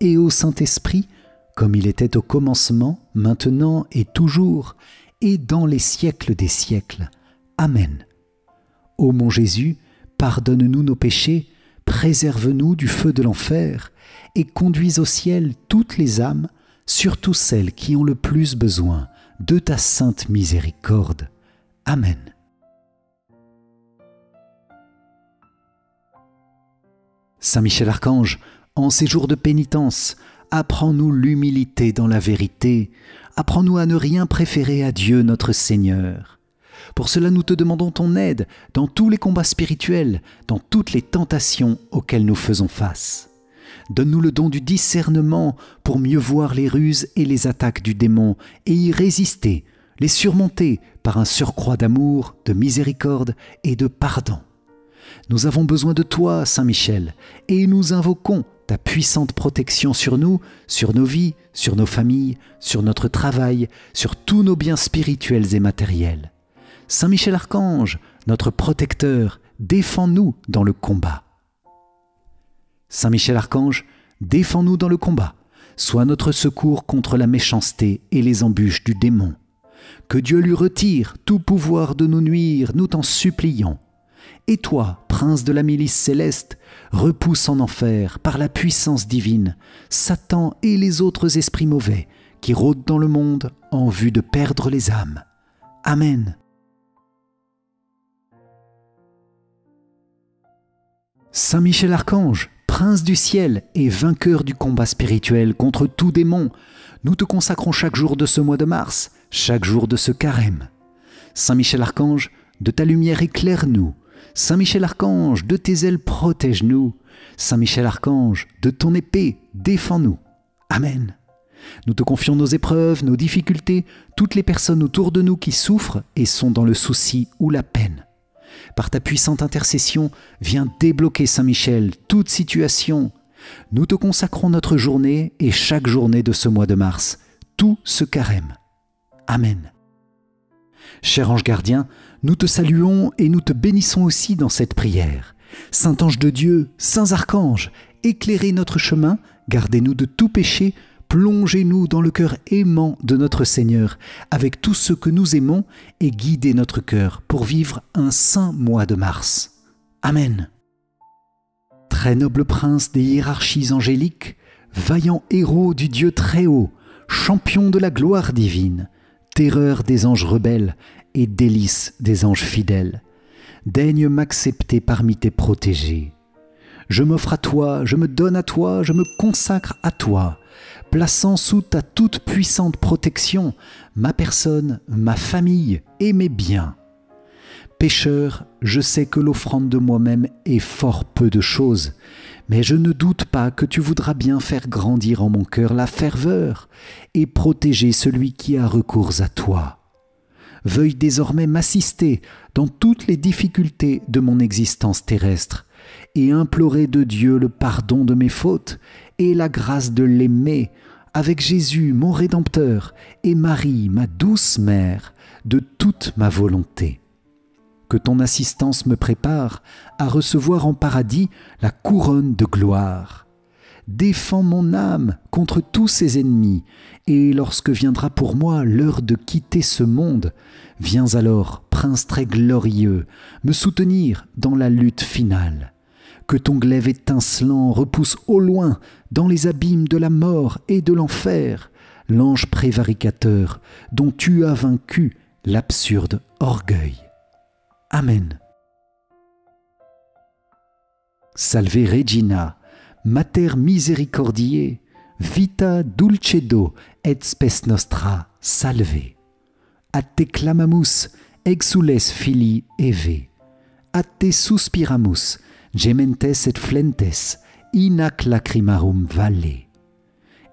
et au Saint-Esprit, comme il était au commencement, maintenant et toujours, et dans les siècles des siècles. Amen. Ô mon Jésus, pardonne-nous nos péchés, préserve-nous du feu de l'enfer, et conduis au ciel toutes les âmes, surtout celles qui ont le plus besoin de ta sainte miséricorde. Amen. Saint Michel Archange, en ces jours de pénitence, apprends-nous l'humilité dans la vérité, apprends-nous à ne rien préférer à Dieu notre Seigneur. Pour cela, nous te demandons ton aide dans tous les combats spirituels, dans toutes les tentations auxquelles nous faisons face. Donne-nous le don du discernement pour mieux voir les ruses et les attaques du démon et y résister, les surmonter par un surcroît d'amour, de miséricorde et de pardon. Nous avons besoin de toi, Saint Michel, et nous invoquons ta puissante protection sur nous, sur nos vies, sur nos familles, sur notre travail, sur tous nos biens spirituels et matériels. Saint Michel Archange, notre protecteur, défends-nous dans le combat. Saint Michel Archange, défends-nous dans le combat. Sois notre secours contre la méchanceté et les embûches du démon. Que Dieu lui retire tout pouvoir de nous nuire, nous t'en supplions. Et toi, prince de la milice céleste, repousse en enfer, par la puissance divine, Satan et les autres esprits mauvais qui rôdent dans le monde en vue de perdre les âmes. Amen. Saint Michel Archange, prince du ciel et vainqueur du combat spirituel contre tout démon, nous te consacrons chaque jour de ce mois de mars, chaque jour de ce carême. Saint Michel Archange, de ta lumière éclaire-nous. Saint Michel Archange, de tes ailes protège-nous. Saint Michel Archange, de ton épée défends-nous. Amen. Nous te confions nos épreuves, nos difficultés, toutes les personnes autour de nous qui souffrent et sont dans le souci ou la peine. Par ta puissante intercession, viens débloquer, Saint Michel, toute situation. Nous te consacrons notre journée et chaque journée de ce mois de mars, tout ce carême. Amen. Cher ange gardien, nous te saluons et nous te bénissons aussi dans cette prière. Saint ange de Dieu, saints archanges, éclairez notre chemin, gardez-nous de tout péché, plongez-nous dans le cœur aimant de notre Seigneur, avec tout ce que nous aimons, et guidez notre cœur pour vivre un saint mois de mars. Amen. Très noble prince des hiérarchies angéliques, vaillant héros du Dieu très haut, champion de la gloire divine, terreur des anges rebelles et délice des anges fidèles, daigne m'accepter parmi tes protégés. Je m'offre à toi, je me donne à toi, je me consacre à toi, plaçant sous ta toute puissante protection ma personne, ma famille et mes biens. Pécheur, je sais que l'offrande de moi-même est fort peu de choses, mais je ne doute pas que tu voudras bien faire grandir en mon cœur la ferveur et protéger celui qui a recours à toi. Veuille désormais m'assister dans toutes les difficultés de mon existence terrestre et implorer de Dieu le pardon de mes fautes et la grâce de l'aimer avec Jésus, mon Rédempteur, et Marie, ma douce mère, de toute ma volonté. que ton assistance me prépare à recevoir en paradis la couronne de gloire. Défends mon âme contre tous ses ennemis, et lorsque viendra pour moi l'heure de quitter ce monde, viens alors, prince très glorieux, me soutenir dans la lutte finale. Que ton glaive étincelant repousse au loin, dans les abîmes de la mort et de l'enfer, l'ange prévaricateur dont tu as vaincu l'absurde orgueil. Amen. Salve Regina, Mater Misericordiae, vita dulcedo et spes nostra salve. A te clamamus, exules filii eve. A te suspiramus, gementes et flentes, in ac lacrimarum valle.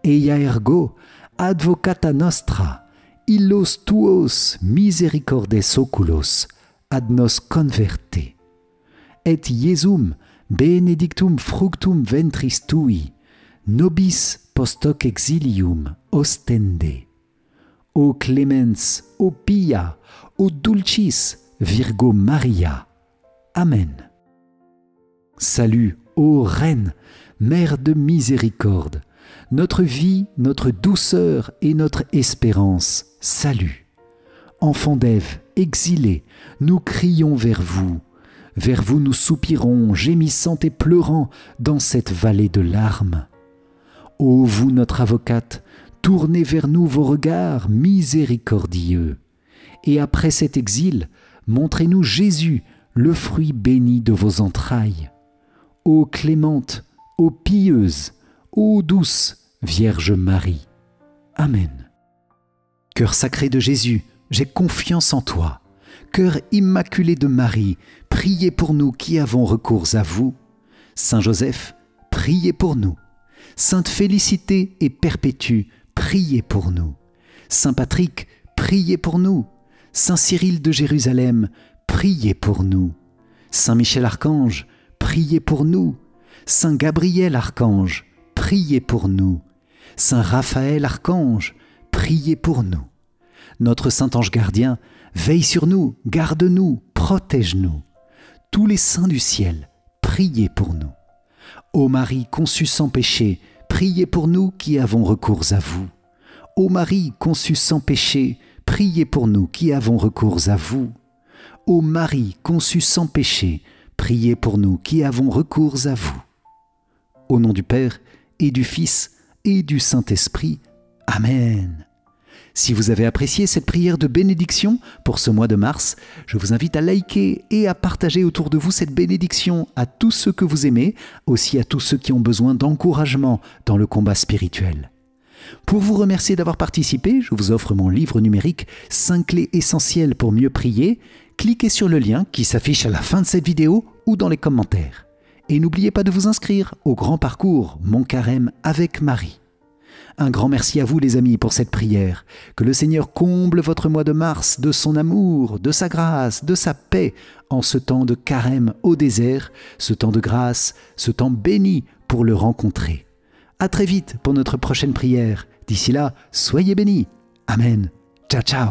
Eia ergo, advocata nostra, illos tuos misericordes oculos, ad nos converte. Et Iesum, benedictum fructum ventris tui, nobis post hoc exilium ostende. O clemens, o pia, o dulcis, Virgo Maria. Amen. Salut, ô Reine, Mère de miséricorde, notre vie, notre douceur et notre espérance, salut. Enfants d'Ève, exilés, nous crions vers vous. Vers vous nous soupirons, gémissant et pleurant dans cette vallée de larmes. Ô vous, notre avocate, tournez vers nous vos regards miséricordieux. Et après cet exil, montrez-nous Jésus, le fruit béni de vos entrailles. Ô clémente, ô pieuse, ô douce Vierge Marie. Amen. Cœur sacré de Jésus, j'ai confiance en toi. Cœur immaculé de Marie, priez pour nous qui avons recours à vous. Saint Joseph, priez pour nous. Sainte Félicité et Perpétue, priez pour nous. Saint Patrick, priez pour nous. Saint Cyrille de Jérusalem, priez pour nous. Saint Michel Archange, priez pour nous. Saint Gabriel Archange, priez pour nous. Saint Raphaël Archange, priez pour nous. Notre Saint Ange Gardien, veille sur nous, garde-nous, protège-nous. Tous les saints du ciel, priez pour nous. Ô Marie conçue sans péché, priez pour nous qui avons recours à vous. Ô Marie conçue sans péché, priez pour nous qui avons recours à vous. Ô Marie conçue sans péché, priez pour nous qui avons recours à vous. Au nom du Père, et du Fils, et du Saint-Esprit. Amen. Si vous avez apprécié cette prière de bénédiction pour ce mois de mars, je vous invite à liker et à partager autour de vous cette bénédiction à tous ceux que vous aimez, aussi à tous ceux qui ont besoin d'encouragement dans le combat spirituel. Pour vous remercier d'avoir participé, je vous offre mon livre numérique « 5 clés essentielles pour mieux prier ». Cliquez sur le lien qui s'affiche à la fin de cette vidéo ou dans les commentaires. Et n'oubliez pas de vous inscrire au grand parcours « Mon Carême avec Marie ». Un grand merci à vous les amis pour cette prière. Que le Seigneur comble votre mois de mars de son amour, de sa grâce, de sa paix en ce temps de carême au désert, ce temps de grâce, ce temps béni pour le rencontrer. À très vite pour notre prochaine prière. D'ici là, soyez bénis. Amen. Ciao, ciao.